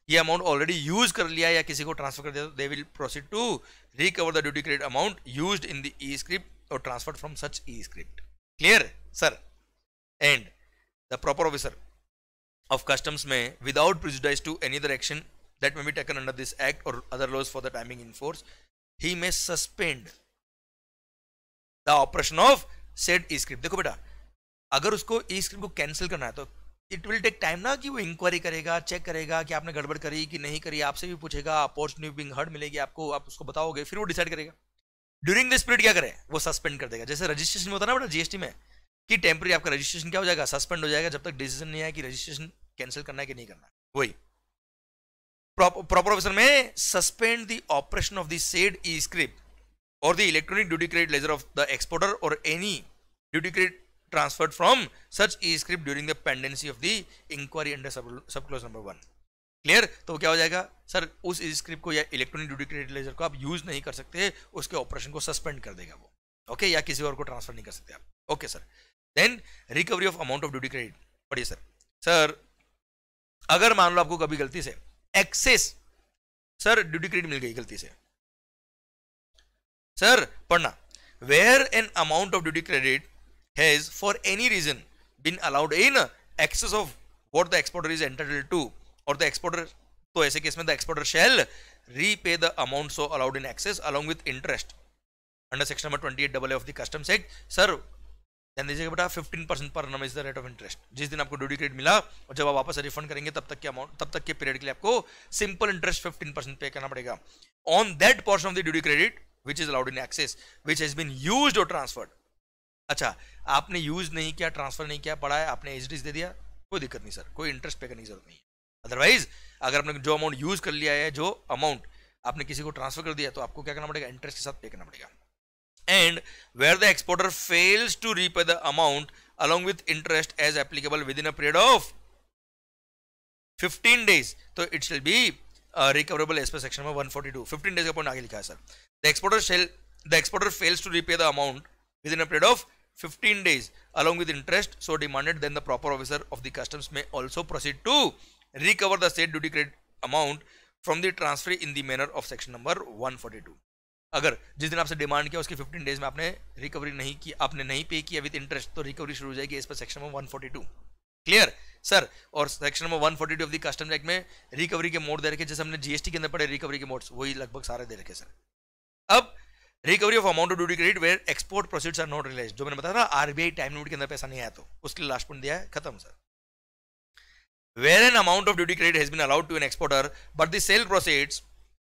ये अमाउंट ऑलरेडी यूज कर लिया या किसी को ट्रांसफर कर दिया तो they will proceed to recover the duty credit amount used in the e script और transferred from such e script. Clear sir, and the proper officer of customs may without prejudice to any other action that may be taken under this act or other laws for the time being in force he may suspend the operation of said e-script। देखो बेटा अगर उसको e-script को cancel करना है तो it will take time ना, कि वो इंक्वायरी करेगा, चेक करेगा कि आपने गड़बड़ करी कि नहीं करी, आपसे भी पूछेगा, अपॉर्चुनिटी बीइंग हर्ड मिलेगी आपको, आप उसको बताओगे, फिर वो डिसाइड करेगा। ड्यूरिंग दिस पीरियड क्या करे? वो सस्पेंड कर देगा, जैसे रजिस्ट्रेशन में होता है ना बेटा जीएसटी में, कि टेम्पररी आपका रजिस्ट्रेशन क्या हो जाएगा? सस्पेंड हो जाएगा जब तक डिसीजन नहीं आया कि रजिस्ट्रेशन कैंसिल करना है कि नहीं करना। वही proper officer may suspend the operation of the said e script और the electronic duty credit ledger of the exporter और any duty credit transferred from such e script during the pendency of the inquiry under sub clause number one. Clear, तो क्या हो जाएगा sir? उस ई script को या electronic duty credit laser को आप यूज नहीं कर सकते, उसके ऑपरेशन को सस्पेंड कर देगा वो, ओके okay, या किसी और को ट्रांसफर नहीं कर सकते आप, okay sir. Then recovery of amount of duty credit पढ़िए सर। सर अगर मान लो आपको कभी गलती से एक्सेस सर ड्यूटी क्रेडिट मिल गई गलती से, सर पढ़ना, where an amount of duty credit has for any reason been allowed in excess of what the exporter is entitled to और द एक्सपोर्टर, तो ऐसे केस में the exporter shall repay the amount so allowed in access along with interest under section number twenty eight double a of the customs act. Sir ध्यान दीजिएगा बेटा, fifteen percent per annum is the rate of interest. जिस दिन आपको duty credit मिला और जब आप वापस रिफंड करेंगे तब तक के अमाउंट, तब तक के पीरियड के लिए आपको simple interest fifteen percent pay करना पड़ेगा on that portion of the duty credit which is allowed in excess which has been used और ट्रांसफर्ड। अच्छा आपने यूज नहीं किया, ट्रांसफर नहीं किया, पढ़ा है आपने, एचडीएस दे दिया, कोई दिक्कत नहीं सर, कोई इंटरेस्ट पे करने की जरूरत नहीं है। अदरवाइज अगर आपने जो अमाउंट यूज कर लिया है, जो अमाउंट आपने किसी को ट्रांसफर कर दिया, तो आपको क्या करना पड़ेगा? इंटरेस्ट के साथ पे करना पड़ेगा। and where the exporter fails to repay the amount along with interest as applicable within a period of fifteen days तो it shall be recoverable as per section में one forty two. Fifteen days का point आगे लिखा है sir. The exporter shall the exporter fails to repay the amount within a period of fifteen days along with interest so demanded, then the proper officer of the customs may also proceed to recover the said duty credit amount from the transfer in the manner of section number one forty two. अगर जिस दिन आपसे demand किया उसके fifteen days में आपने recovery नहीं की, आपने नहीं पे किया विद इंटरेस्ट, तो रिकवरी शुरू हो जाएगी इस पर section number one forty two. Clear sir. और section number one forty two of the customs act में रिकवरी के मोड दे रखे, जैसे हमने जीएसटी के अंदर पढ़े रिकवरी के मोड्स, वही लगभग सारे दे रखे सर. अब recovery of amount of duty credit where export proceeds are not realised, जो मैंने बताया था आरबीआई टाइम लिमिट के अंदर पैसा नहीं आया तो उसके लिए लास्ट पॉइंट दिया है, खत्म sir. Where an amount of duty credit has been allowed to an exporter but the sale proceeds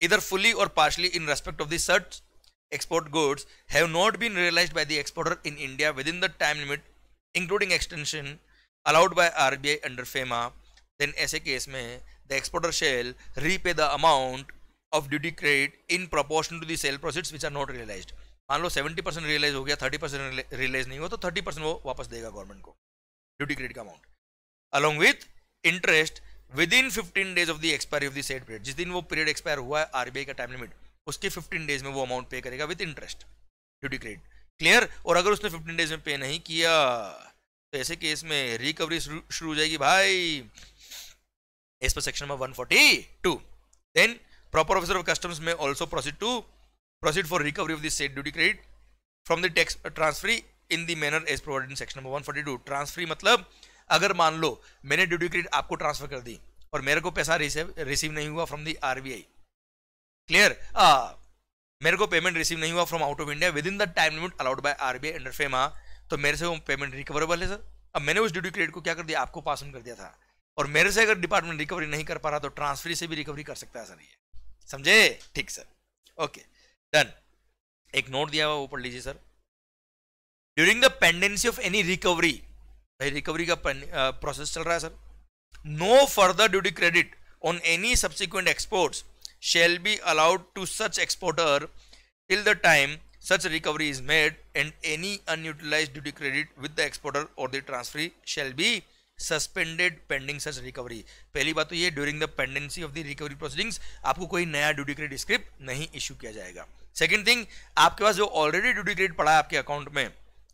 either fully or partially in respect of the such export goods have not been realized by the exporter in India within the time limit including extension allowed by R B I under FEMA, then ऐसे case में the exporter shall repay the amount of duty credit in proportion to the sale proceeds which are not realized. मान लो seventy percent realise हो गया, thirty percent realise नहीं हुआ तो thirty percent वो वापस देगा गवर्नमेंट को ड्यूटी क्रेडिट का amount along with interest within fifteen days of the expiry of the said period. जिस दिन वो पीरियड एक्सपायर हुआ है आरबीआई का टाइम लिमिट, उसके फिफ्टीन डेज में वो अमाउंट पे करेगा with interest duty credit. Clear. और अगर उसने फिफ्टीन डेज में पे नहीं किया तो ऐसे केस में रिकवरी शुरू हो जाएगी भाई इस पर section number one forty two. Then proper officer of customs may also proceed to proceed for recovery of the said duty credit from the tax transferee in the manner as provided in section number one forty two. Transferee मतलब अगर मान लो मैंने duty credit आपको transfer कर दी और मेरे को पैसा रिसीव रिसीव नहीं हुआ फ्रॉम दी आरबीआई. क्लियर. मेरे को पेमेंट रिसीव नहीं हुआ from out of India within the time limit allowed by RBI under FEMA, तो मेरे से वो पेमेंट रिकवरेबल है सर. अब मैंने उस ड्यूटी क्रेडिट को क्या कर दिया, आपको पास ऑन कर दिया था, और मेरे से अगर डिपार्टमेंट रिकवरी नहीं कर पा रहा तो ट्रांसफर से भी रिकवरी कर सकता है सर. ये समझे. ठीक सर. Okay done. एक नोट दिया हुआ वो पढ़ लीजिए sir. During the pendency of any recovery, भाई रिकवरी का प्रोसेस चल रहा है sir, no further duty credit on any subsequent exports shall be allowed to such exporter till the time such recovery is made and any unutilised duty credit with the exporter और the transferee shall be suspended pending such recovery. पहली बात तो ये, during the pendency of the recovery proceedings आपको कोई नया duty credit script नहीं issue किया जाएगा. सेकेंड थिंग, आपके पास जो ऑलरेडी ड्यूटी क्रेडिट पड़ा है आपके अकाउंट में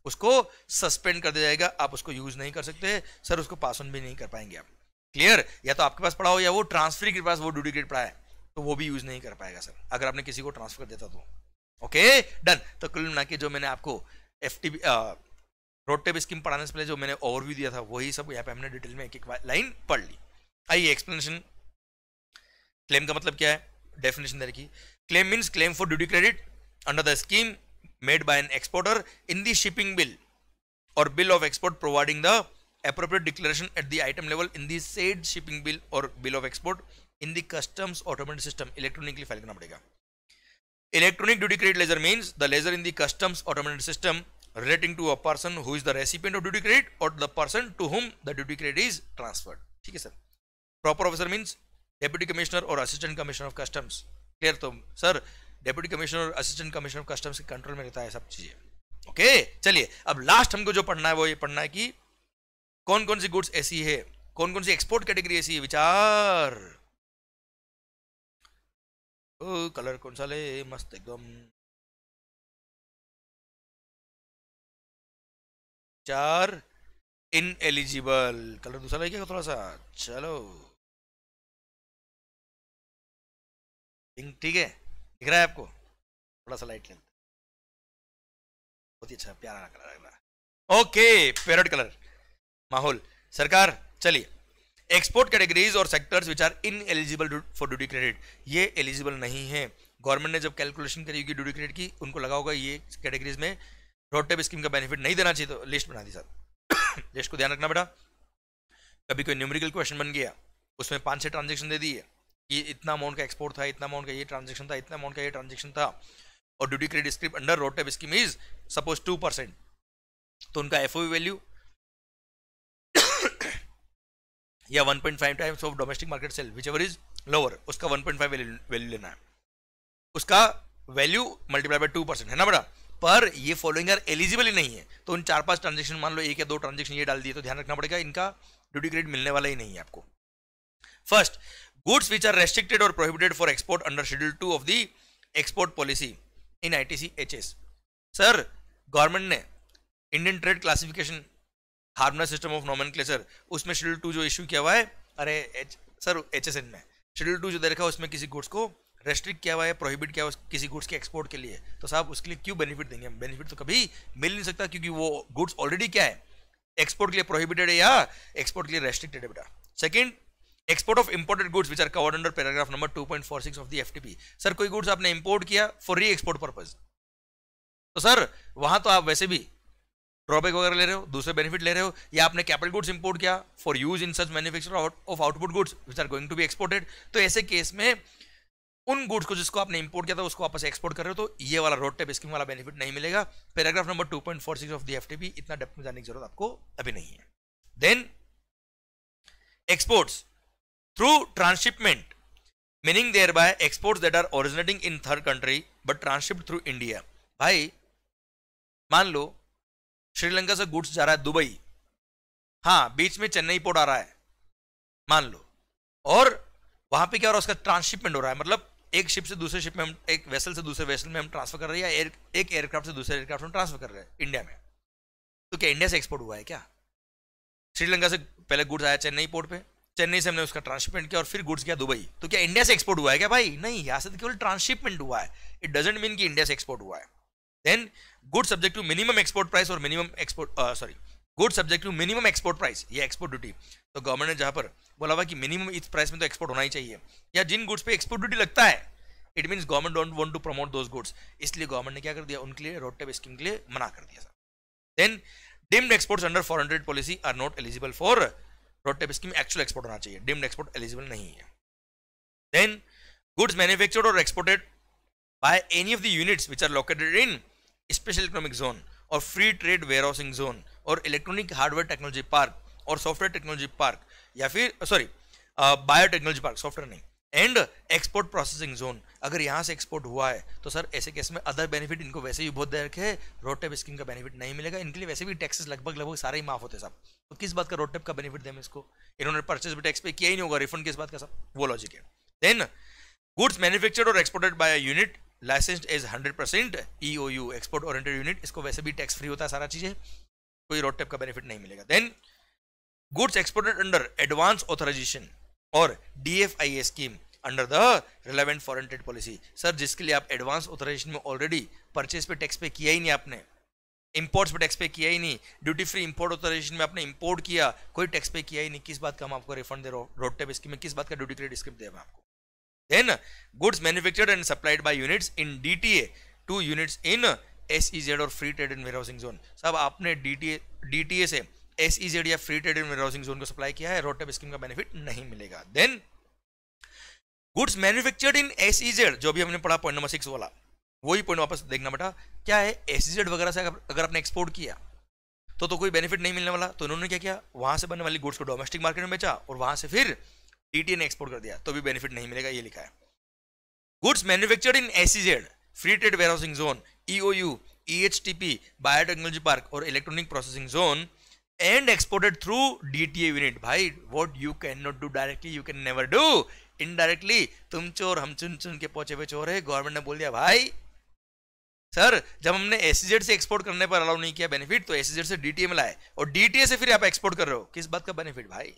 उसको सस्पेंड कर दिया जाएगा, आप उसको यूज नहीं कर सकते सर, उसको पास ऑन भी नहीं कर पाएंगे आप. क्लियर. या तो आपके पास पड़ा हो या वो ट्रांसफर के पास वो ड्यूटी क्रेडिट पड़ा है तो वो भी यूज नहीं कर पाएगा सर, अगर आपने किसी को ट्रांसफर देता तो. Okay done. तो कुल मिला के जो मैंने आपको F T B RoDTEP scheme पढ़ाने से पहले जो मैंने ओवरव्यू दिया था वही सब यहाँ पे हमने डिटेल में एक एक लाइन पढ़ ली. आइए एक्सप्लेनेशन. क्लेम का मतलब क्या है, डेफिनेशन दे रखी. Claim means claim for duty credit under the scheme made by an exporter in the shipping bill or bill of export, providing the appropriate declaration at the item level in the said shipping bill or bill of export in the customs automated system. Electronically file करना पड़ेगा. Electronic duty credit ledger means the ledger in the customs automated system relating to a person who is the recipient of duty credit or the person to whom the duty credit is transferred. ठीक है sir. Proper officer means deputy commissioner or assistant commissioner of customs. Clear. तो sir deputy commissioner और assistant commissioner of customs के control में रहता है सब चीजें. ओके चलिए अब लास्ट हमको जो पढ़ना है वो ये पढ़ना है कि कौन कौन सी गुड्स ऐसी है, कौन कौन सी एक्सपोर्ट कैटेगरी ऐसी है. विचार ओ, कलर कौन सा ले, मस्त एकदम. चार इन एलिजिबल कलर दूसरा लगेगा थोड़ा सा. चलो ठीक है, दिख रहा है आपको, थोड़ा सा लाइट लेते हैं, बहुत ही अच्छा प्यारा कलर है मेरा. ओके पैरेट कलर माहौल सरकार. चलिए एक्सपोर्ट कैटेगरीज और sectors which are in eligible for duty credit, ये एलिजिबल नहीं है. गवर्नमेंट ने जब कैलकुलेशन करी होगी ड्यूटी क्रेडिट की, उनको लगा होगा ये कैटेगरीज में रोडटेप स्कीम का बेनिफिट नहीं देना चाहिए, तो लिस्ट बना दी सर. लिस्ट को ध्यान रखना बेटा, कभी कोई न्यूमेरिकल क्वेश्चन बन गया उसमें पाँच छः ट्रांजेक्शन दे दिए, ये इतना अमाउंट का एक्सपोर्ट था, इतना अमाउंट का ये ट्रांजेक्शन था, इतना अमाउंट का ये ट्रांजेक्शन था, और duty credit script under RoDTEP scheme is suppose two percent तो उनका एफओवी वैल्यू या one point five times of domestic market sale whichever is lower, उसका वन पॉइंट फाइव वैल्यू लेना है, उसका value multiply by two percent है ना बड़ा. पर ये फॉलोइंग आर एलिजिबल ही नहीं है, तो उन चार पांच ट्रांजेक्शन मान लो एक या दो ट्रांजेक्शन ये डाल दिए तो ध्यान रखना पड़ेगा इनका ड्यूटी क्रेडिट मिलने वाला ही नहीं है आपको. First, goods which are restricted or prohibited for export under Schedule two of the export policy in I T C H S. Sir, government ने Indian Trade Classification harmonize system of nomenclature उसमें schedule two जो issue किया हुआ है, अरे H, sir HSN में schedule two जो दे रखा है उसमें किसी गुड्स को रेस्ट्रिक्ट किया हुआ है, प्रोहिबिट किया हुआ है किसी गुड्स के एक्सपोर्ट के लिए, तो साहब उसके लिए क्यों बेनिफिट देंगे? बेनिफिट तो कभी मिल नहीं सकता क्योंकि वो गुड्स ऑलरेडी क्या है, एक्सपोर्ट के लिए प्रोहिबिटेड है या एक्सपोर्ट के लिए रेस्ट्रिक्टेड है बेटा। Second, export of imported goods which are covered under paragraph number two point four six of the F T P. Sir कोई गुड्स आपने इंपोर्ट किया फॉर री एक्सपोर्ट पर्पज, तो सर वहां तो आप वैसे भी ड्रॉबैक वगैरह ले रहे हो, दूसरे बेनिफिट ले रहे हो, या आपने कैपिटल गुड्स इंपोर्ट किया for use in such manufacture of output goods which are going to be exported, तो ऐसे केस में उन गुड्स को जिसको आपने इंपोर्ट किया था उसको वापस एक्सपोर्ट कर रहे हो, तो ये वाला रोड टेप स्कीम वाला बेनिफिट नहीं मिलेगा। Paragraph number two point four six of the F T P, इतना डेप्थ में जाने की जरूरत आपको अभी नहीं है। Then exports through transshipment meaning thereby exports that are originating in third country but transshipped through India. भाई मान लो श्रीलंका से गुड्स जा रहा है दुबई, हाँ बीच में चेन्नई पोर्ट आ रहा है मान लो, और वहां पे क्या हो रहा है उसका ट्रांसशिपमेंट हो रहा है, मतलब एक शिप से दूसरे शिप में हम, एक वेसल से दूसरे वेसल में हम ट्रांसफर कर रहे हैं, या एर, एक एयरक्राफ्ट से दूसरे एयरक्राफ्ट में ट्रांसफर कर रहे हैं इंडिया में, तो क्या इंडिया से एक्सपोर्ट हुआ है क्या? श्रीलंका से पहले गुड्स आया चेन्नई पोर्ट पर, चेन्नई से हमने उसका ट्रांसशिपमेंट किया और फिर गुड्स गया दुबई, तो क्या इंडिया से एक्सपोर्ट हुआ है क्या? भाई नहीं, यहाँ से तो केवल ट्रांसशिपमेंट हुआ है, इट डजेंट मीन कि इंडिया से एक्सपोर्ट हुआ है। Then goods subject to minimum export price or minimum export uh, sorry goods subject to minimum export price, ये export duty, तो गवर्नमेंट ने जहाँ पर बोला हुआ कि minimum इस प्राइस में तो एक्सपोर्ट होना ही चाहिए, या जिन गुड्स पे एक्सपोर्ट ड्यूटी लगता है it means government don't want to promote those goods, इसलिए गवर्नमेंट ने क्या कर दिया उनके लिए रोड टेप स्कीम के लिए मना कर दिया। Then deemed exports under foreign trade policy are not eligible for RoDTEP scheme, actual export होना चाहिए, डिम्ड एक्सपोर्ट एलिजिबल नहीं है। देन गुड्स मैन्युफैक्चर्ड और exported by any of the units which are located in special economic zone और free trade warehousing zone और electronic hardware technology park और software technology park, या फिर sorry biotechnology park software नहीं, and export processing zone, अगर यहाँ से export हुआ है तो सर ऐसे केस में अदर बेनिफिट इनको वैसे भी बहुत दे रखे हैं, रोड टेप स्कीम का बेनिफिट नहीं मिलेगा, इनके लिए वैसे भी टैक्सेस लगभग लगभग सारे ही माफ होते हैं साहब, तो किस बात का रोड टेप का बेनिफिट दें इसको, इन्होंने परचेज भी टैक्स पे किया ही नहीं होगा, रिफंड किस बात का साहब, वो लॉजिक है। देन गुड्स मैन्युफैक्चर्ड और exported by a unit licensed as hundred percent E O U export oriented unit, इसको वैसे भी टैक्स फ्री होता है सारा चीजें, कोई रोड टेप का बेनिफिट नहीं मिलेगा। Then goods exported under advance authorisation और D F I A scheme under the relevant foreign trade policy, sir जिसके लिए आप एडवांस ऑथराइजेशन में ऑलरेडी परचेज पे टैक्स पे किया ही नहीं आपने, इंपोर्ट्स पे टैक्स पे किया ही नहीं, ड्यूटी फ्री इंपोर्ट ऑथराइजेशन में आपने इंपोर्ट किया, कोई टैक्स पे किया ही नहीं, किस बात का हम आपको रिफंड दे रहे हो रोड टेप स्कीम में, किस बात का ड्यूटी क्रेडिट स्कीम दे रहे हैं आपको। Then goods manufactured and supplied by units in D T A to units in S E Z or free trade and warehousing zone, सब आपने D T A D T A से S E Z या free trade and warehousing zone को supply किया है, RoDTEP scheme का benefit नहीं मिलेगा। Then goods manufactured in S E Z, जो भी हमने पढ़ा पॉइंट नंबर सिक्स वाला, वही पॉइंट वापस देखना बेटा, क्या है S E Z वगैरह से अगर, अगर आपने एक्सपोर्ट किया तो तो कोई बेनिफिट नहीं मिलने वाला, तो उन्होंने क्या किया वहां से बनने वाली गुड्स को डोमेस्टिक मार्केट में बेचा और वहां से फिर डी टी ए ने एक्सपोर्ट कर दिया, तो भी बेनिफिट नहीं मिलेगा, ये लिखा है। Goods manufactured in S E Z, free trade warehousing zone, E O U, E H T P, biotechnology park और electronic processing zone and exported through D T A unit, भाई what you can not do directly you can never do indirectly, तुम चोर हम चुन चुन के पहुंचे हुए चोर है, गवर्नमेंट ने बोल दिया भाई सर जब हमने एस ई ज़ेड से एक्सपोर्ट करने पर अलाउ नहीं किया बेनिफिट, तो एस ई ज़ेड से डी टी ए में लाए और डी टी ए से फिर आप एक्सपोर्ट कर रहे हो, किस बात का बेनिफिट भाई।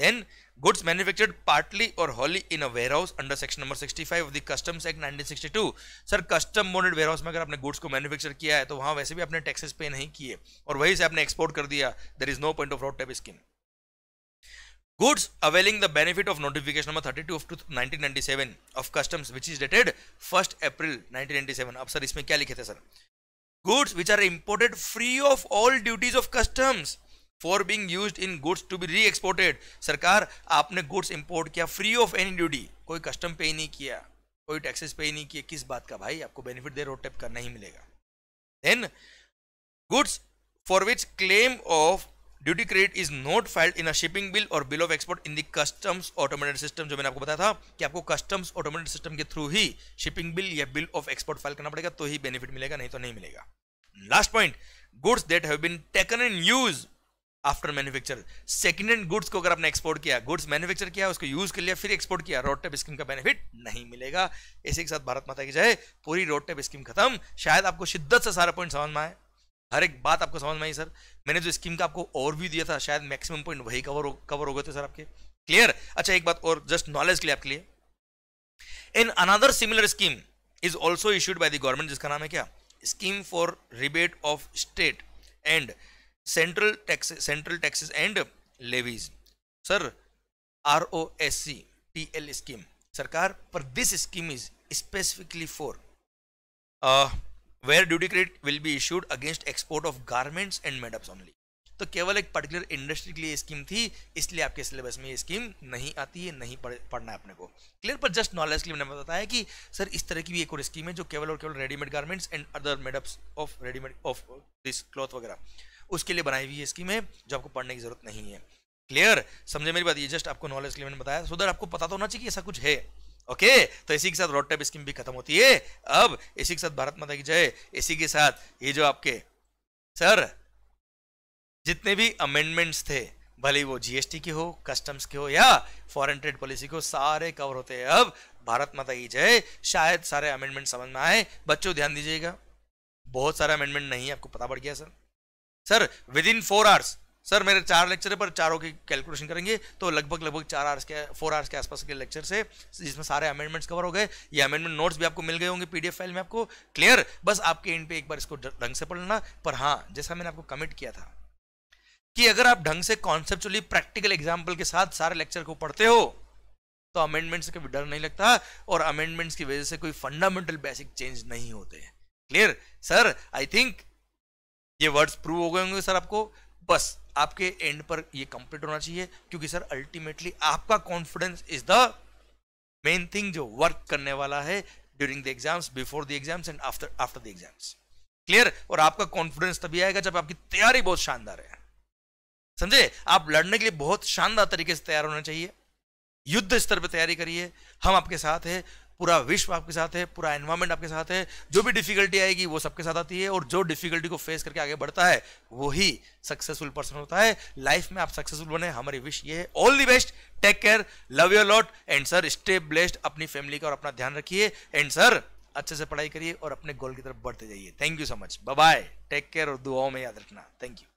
Then goods manufactured partly or wholly in a warehouse under section number sixty-five of the Customs Act nineteen sixty-two, sir custom bonded warehouse में अगर आपने गुड्स को मैन्युफैक्चर किया है तो वहां वैसे भी आपने टैक्सेस पे नहीं किए और वहीं से आपने एक्सपोर्ट कर दिया, there is no point of RoDTEP scheme. Goods availing the benefit of notification number thirty two of nineteen ninety seven of customs which is dated first April nineteen ninety seven. अब sir इसमें क्या लिखे थे sir, goods which are imported free of all duties of customs for being use in goods to be re exported, सरकार आपने goods import किया free of any duty, कोई custom पे ही नहीं किया, कोई टैक्सेस पे ही नहीं किया, किस बात का भाई आपको बेनिफिट दे रोड टेप का नहीं मिलेगा। Then goods for which claim of duty credit is not filed in a shipping bill और bill of export in the customs automated system, जो मैंने आपको बताया था कि आपको कस्टम्स ऑटोमेटेड सिस्टम के थ्रू ही शिपिंग बिल या बिल ऑफ एक्सपोर्ट फाइल करना पड़ेगा तो ही बेनिफिट मिलेगा, नहीं तो नहीं मिलेगा। Last point, goods that have been taken in use after manufacture. Second hand goods को अगर आपने एक्सपोर्ट किया, गुड्स मैन्युफैक्चर किया, उसको यूज कर लिया, फिर एक्सपोर्ट किया, रोडटेप स्कीम का बेनिफिट नहीं मिलेगा। ऐसे के साथ भारत माता की जय, पूरी रोडटेप स्कीम खत्म। शायद आपको शिद्दत से सारा पॉइंट समझ में आए, हर एक बात आपको समझ में आई। सर मैंने जो स्कीम का आपको ओवरव्यू दिया था, शायद मैक्सिमम पॉइंट वही कवर कवर हो गए थे सर आपके। क्लियर? अच्छा एक बात और जस्ट नॉलेज के लिए आपके लिए, in another similar scheme is also issued by the government, जिसका नाम है क्या, scheme for rebate of state and central tax central taxes and levies. Sir R O S C T L scheme सरकार पर, this scheme is specifically for where duty credit will be issued against export of garments and madeups only. तो केवल एक particular industry के लिए scheme थी, इसलिए आपके सिलेबस में ये स्कीम नहीं आती है, नहीं पढ़, पढ़ना है अपने को। क्लियर? पर जस्ट नॉलेज के लिए मैंने बताया कि सर इस तरह की भी एक और स्कीम है जो केवल और केवल readymade garments and other madeups of readymade of this cloth वगैरह, उसके लिए बनाई हुई स्कीम है जो आपको पढ़ने की जरूरत नहीं है। क्लियर? समझे मेरी बात? ये जस्ट आपको नॉलेज के लिए मैंने बताया, सो दैट आपको पता तो होना चाहिए ऐसा कुछ है। ओके okay, तो इसी के साथ रोडटेप स्कीम भी खत्म होती है। अब इसी के साथ भारत माता की जय, इसी के साथ ये जो आपके सर जितने भी अमेंडमेंट्स थे, भले वो जीएसटी के हो, कस्टम्स के हो या फॉरेन ट्रेड पॉलिसी को, सारे कवर होते हैं। अब भारत माता की जय, शायद सारे अमेंडमेंट समझ में आए। बच्चों ध्यान दीजिएगा, बहुत सारे अमेंडमेंट नहीं है, आपको पता पड़ गया सर। Sir within four hours, sir मेरे चार लेक्चर पर चारों की कैलकुलेशन करेंगे तो लगभग लगभग चार आवर्स के फोर आवर्स के आसपास के लेक्चर से, जिसमें सारे अमेंडमेंट्स कवर हो गए। ये अमेंडमेंट नोट्स भी आपको मिल गए होंगे पीडीएफ फाइल में आपको। क्लियर? बस आपके एंड पे एक बार इसको ढंग से पढ़ लेना। पर हाँ, जैसा मैंने आपको कमिट किया था कि अगर आप ढंग से कॉन्सेप्चुअली प्रैक्टिकल एग्जाम्पल के साथ सारे लेक्चर को पढ़ते हो तो अमेंडमेंट्स का भी डर नहीं लगता और अमेंडमेंट्स की वजह से कोई फंडामेंटल बेसिक चेंज नहीं होते। क्लियर? सर आई थिंक ये वर्ड्स प्रूव हो गए होंगे सर आपको। बस आपके एंड पर ये कंप्लीट होना चाहिए, क्योंकि सर अल्टीमेटली आपका confidence is the main thing जो वर्क करने वाला है during the exams, before the exams and after after the exams. Clear? और आपका कॉन्फिडेंस तभी आएगा जब आपकी तैयारी बहुत शानदार है। समझे? आप लड़ने के लिए बहुत शानदार तरीके से तैयार होना चाहिए। युद्ध स्तर पर तैयारी करिए, हम आपके साथ है, पूरा विश्व आपके साथ है, पूरा एनवायरमेंट आपके साथ है। जो भी डिफिकल्टी आएगी वो सबके साथ आती है और जो डिफिकल्टी को फेस करके आगे बढ़ता है वही सक्सेसफुल पर्सन होता है। लाइफ में आप सक्सेसफुल बने, हमारी विश ये है। All the best, take care, love your lot and sir stay blessed. अपनी फैमिली का और अपना ध्यान रखिए एंड सर अच्छे से पढ़ाई करिए और अपने गोल की तरफ बढ़ते जाइए। Thank you so much, bye bye, take care और दुआओं में याद रखना। Thank you.